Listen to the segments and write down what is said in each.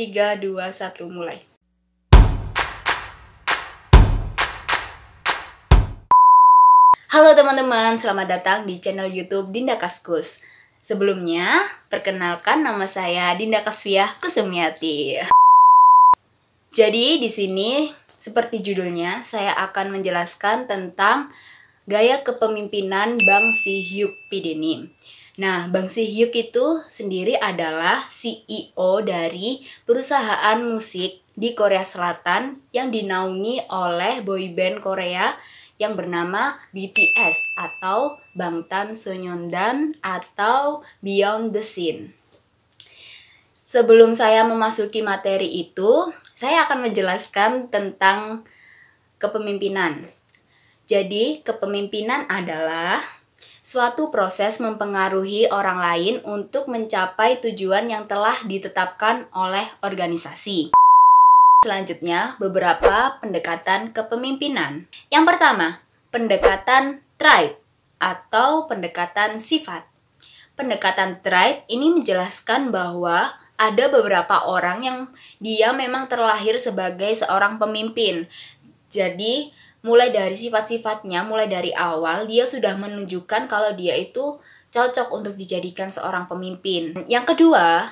3, 2, 1, mulai. Halo teman-teman, selamat datang di channel YouTube Dinda Kaskus. Sebelumnya, perkenalkan nama saya Dinda Kasfia Kusmiyati. Jadi di sini seperti judulnya, saya akan menjelaskan tentang gaya kepemimpinan Bang Si Hyuk Pidenim. Nah, Bang Si Hyuk itu sendiri adalah CEO dari perusahaan musik di Korea Selatan yang dinaungi oleh boyband Korea yang bernama BTS atau Bangtan Sonyeondan atau Beyond the Scene. Sebelum saya memasuki materi itu, saya akan menjelaskan tentang kepemimpinan. Jadi, kepemimpinan adalah suatu proses mempengaruhi orang lain untuk mencapai tujuan yang telah ditetapkan oleh organisasi. Selanjutnya, beberapa pendekatan kepemimpinan. Yang pertama, pendekatan trait atau pendekatan sifat. Pendekatan trait ini menjelaskan bahwa ada beberapa orang yang dia memang terlahir sebagai seorang pemimpin. Jadi, mulai dari sifat-sifatnya, mulai dari awal, dia sudah menunjukkan kalau dia itu cocok untuk dijadikan seorang pemimpin. Yang kedua,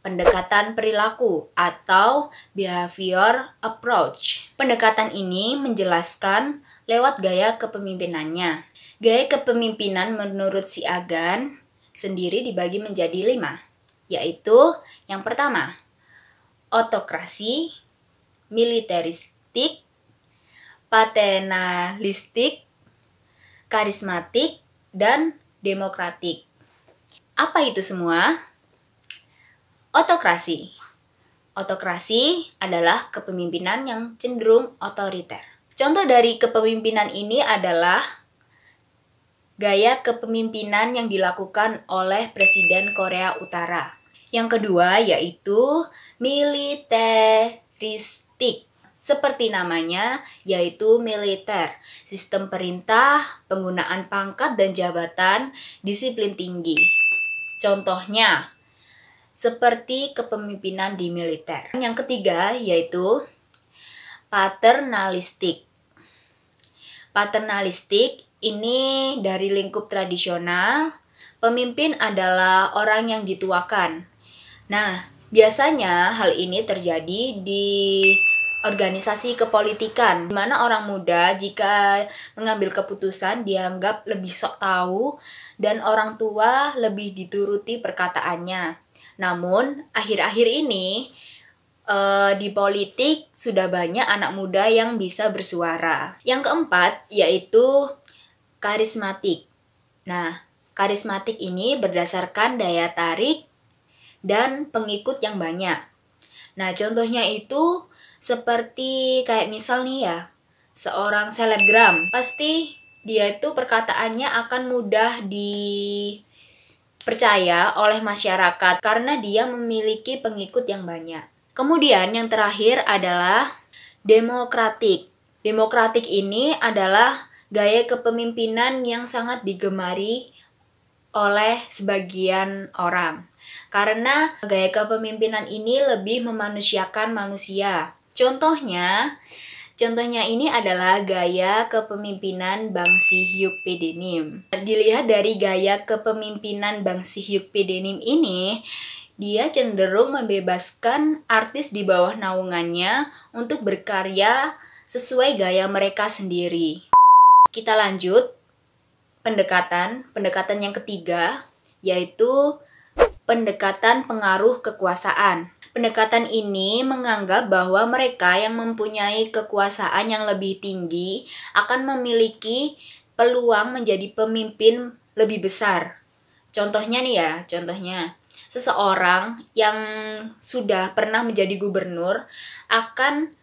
pendekatan perilaku atau behavior approach. Pendekatan ini menjelaskan lewat gaya kepemimpinannya. Gaya kepemimpinan menurut si Agan sendiri dibagi menjadi 5, yaitu yang pertama, otokrasi, militeristik, paternalistik, karismatik, dan demokratik. Apa itu semua? Otokrasi. Otokrasi adalah kepemimpinan yang cenderung otoriter. Contoh dari kepemimpinan ini adalah gaya kepemimpinan yang dilakukan oleh Presiden Korea Utara. Yang kedua yaitu militeristik. Seperti namanya, yaitu militer, sistem perintah, penggunaan pangkat dan jabatan, disiplin tinggi. Contohnya, seperti kepemimpinan di militer. Yang ketiga, yaitu paternalistik. Paternalistik ini dari lingkup tradisional, pemimpin adalah orang yang dituakan. Nah, biasanya hal ini terjadi di organisasi kepolitikan, di mana orang muda jika mengambil keputusan dianggap lebih sok tahu dan orang tua lebih dituruti perkataannya. Namun, akhir-akhir ini di politik sudah banyak anak muda yang bisa bersuara. Yang keempat, yaitu karismatik. Nah, karismatik ini berdasarkan daya tarik dan pengikut yang banyak. Nah, contohnya itu seperti kayak misal nih ya, seorang selebgram. Pasti dia itu perkataannya akan mudah dipercaya oleh masyarakat karena dia memiliki pengikut yang banyak. Kemudian yang terakhir adalah demokratik. Demokratik ini adalah gaya kepemimpinan yang sangat digemari oleh sebagian orang. Karena gaya kepemimpinan ini lebih memanusiakan manusia. Contohnya ini adalah gaya kepemimpinan Bang Si Hyuk Pidenim. Dilihat dari gaya kepemimpinan Bang Si Hyuk Pidenim ini, dia cenderung membebaskan artis di bawah naungannya untuk berkarya sesuai gaya mereka sendiri. Kita lanjut pendekatan yang ketiga, yaitu pendekatan pengaruh kekuasaan. Pendekatan ini menganggap bahwa mereka yang mempunyai kekuasaan yang lebih tinggi akan memiliki peluang menjadi pemimpin lebih besar. Contohnya nih ya, contohnya seseorang yang sudah pernah menjadi gubernur akan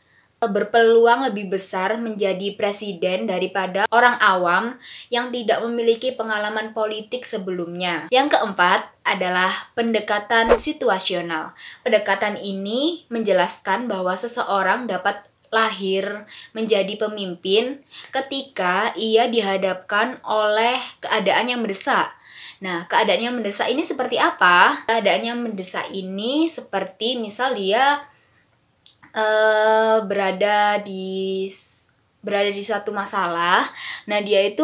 berpeluang lebih besar menjadi presiden daripada orang awam yang tidak memiliki pengalaman politik sebelumnya. Yang keempat adalah pendekatan situasional. Pendekatan ini menjelaskan bahwa seseorang dapat lahir menjadi pemimpin ketika ia dihadapkan oleh keadaan yang mendesak. Nah, keadaannya mendesak ini seperti apa? Keadaannya mendesak ini seperti misal dia berada di satu masalah. Nah, dia itu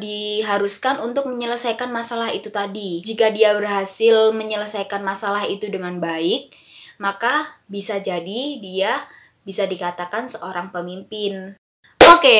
diharuskan untuk menyelesaikan masalah itu tadi. Jika dia berhasil menyelesaikan masalah itu dengan baik, maka bisa jadi dia bisa dikatakan seorang pemimpin. Oke,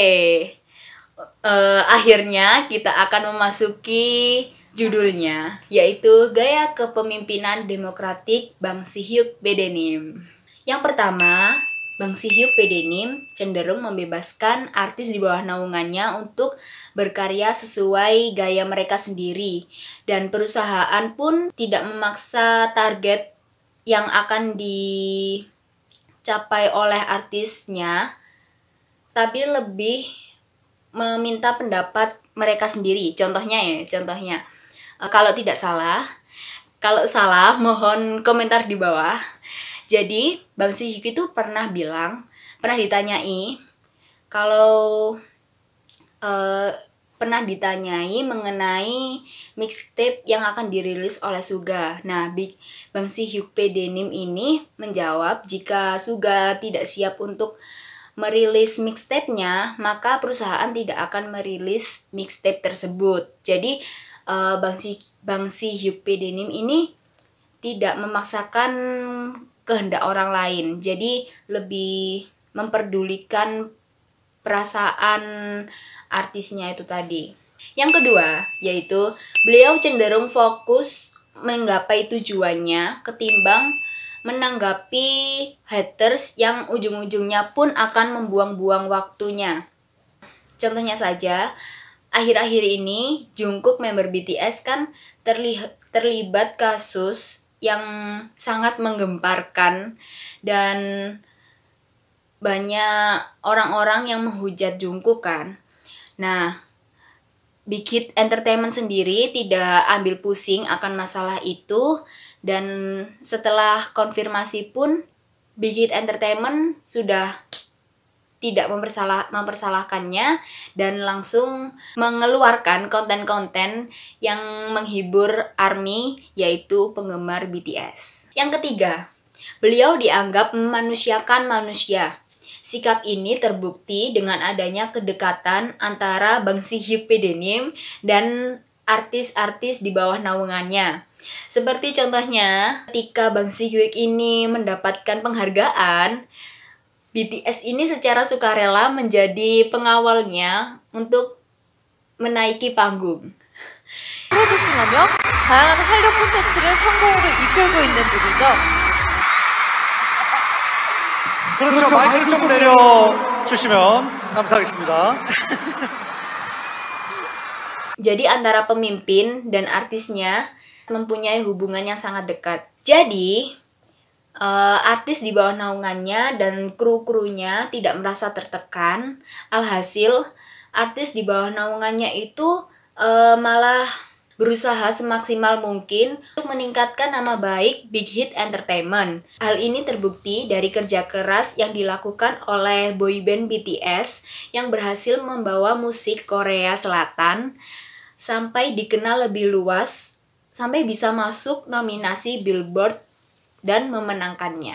akhirnya kita akan memasuki judulnya, yaitu Gaya Kepemimpinan Demokratik Bang Si Hyuk Bedenim. Yang pertama, Bang Si Hyuk Bedenim cenderung membebaskan artis di bawah naungannya untuk berkarya sesuai gaya mereka sendiri, dan perusahaan pun tidak memaksa target yang akan dicapai oleh artisnya, tapi lebih meminta pendapat mereka sendiri. Contohnya, kalau tidak salah, kalau salah mohon komentar di bawah. Jadi Bang Si Hyuk itu pernah ditanyai mengenai mixtape yang akan dirilis oleh Suga. Nah, Bang Si Hyuk Bedenim ini menjawab jika Suga tidak siap untuk merilis mixtape-nya, maka perusahaan tidak akan merilis mixtape tersebut. Jadi Bang Si Hyuk Bedenim ini tidak memaksakan kehendak orang lain. Jadi lebih memperdulikan perasaan artisnya itu tadi. Yang kedua, yaitu beliau cenderung fokus menggapai tujuannya ketimbang menanggapi haters yang ujung-ujungnya pun akan membuang-buang waktunya. Contohnya saja, akhir-akhir ini Jungkook, member BTS, kan terlibat kasus yang sangat menggemparkan, dan banyak orang-orang yang menghujat Jungkook kan. Nah, Big Hit Entertainment sendiri tidak ambil pusing akan masalah itu. Dan setelah konfirmasi pun, Big Hit Entertainment sudah tidak mempersalahkannya dan langsung mengeluarkan konten-konten yang menghibur ARMY, yaitu penggemar BTS. Yang ketiga, beliau dianggap memanusiakan manusia. Sikap ini terbukti dengan adanya kedekatan antara Bang Si Hyuk Bedenim dan artis-artis di bawah naungannya. Seperti contohnya, ketika Bang Si Hyuk ini mendapatkan penghargaan, BTS ini secara sukarela menjadi pengawalnya untuk menaiki panggung. Jadi antara pemimpin dan artisnya mempunyai hubungan yang sangat dekat. Jadi artis di bawah naungannya dan kru-krunya tidak merasa tertekan. Alhasil artis di bawah naungannya itu malah berusaha semaksimal mungkin untuk meningkatkan nama baik Big Hit Entertainment. Hal ini terbukti dari kerja keras yang dilakukan oleh boyband BTS yang berhasil membawa musik Korea Selatan sampai dikenal lebih luas, sampai bisa masuk nominasi Billboard dan memenangkannya.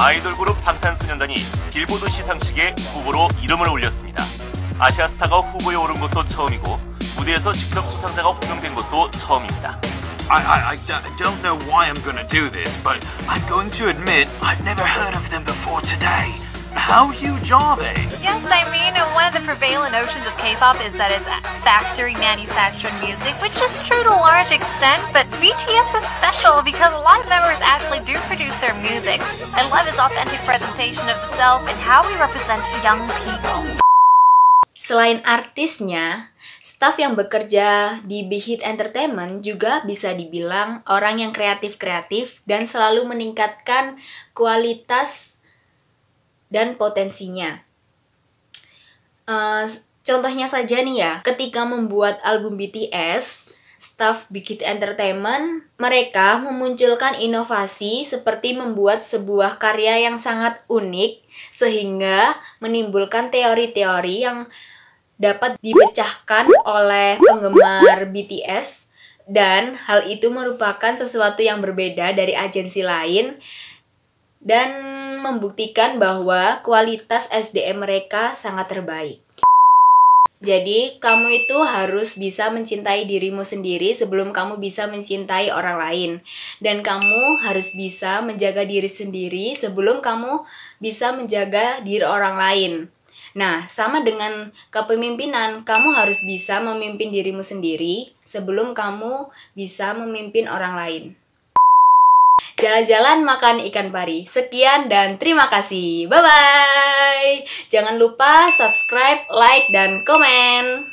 아이돌 그룹 방탄 소년단이 빌보드 시상식에 후보로 이름을 올렸습니다. 아시아 스타가 후보에 오른 것도 처음이고 무대에서 직접 수상자가 호명된 것도 처음입니다. I don't know why I'm going to do this, but I'm going to admit I've never heard of them before today. How huge are they? Yes, I mean, one of the prevailing notions of K-pop is that it's factory-manufactured music, which is true to a large extent, but BTS is special because a lot of members actually do produce their music. I love his authentic presentation of self and how he represents young people. Selain artisnya, staf yang bekerja di Big Hit Entertainment juga bisa dibilang orang yang kreatif-kreatif dan selalu meningkatkan kualitas dan potensinya. Contohnya saja nih ya, ketika membuat album BTS, staff Big Hit Entertainment, mereka memunculkan inovasi seperti membuat sebuah karya yang sangat unik, sehingga menimbulkan teori-teori yang dapat dipecahkan oleh penggemar BTS, dan hal itu merupakan sesuatu yang berbeda dari agensi lain dan membuktikan bahwa kualitas SDM mereka sangat terbaik. Jadi, kamu itu harus bisa mencintai dirimu sendiri sebelum kamu bisa mencintai orang lain. Dan kamu harus bisa menjaga diri sendiri sebelum kamu bisa menjaga diri orang lain. Nah, sama dengan kepemimpinan, kamu harus bisa memimpin dirimu sendiri sebelum kamu bisa memimpin orang lain. Jalan-jalan makan ikan pari. Sekian dan terima kasih. Bye-bye. Jangan lupa subscribe, like, dan komen.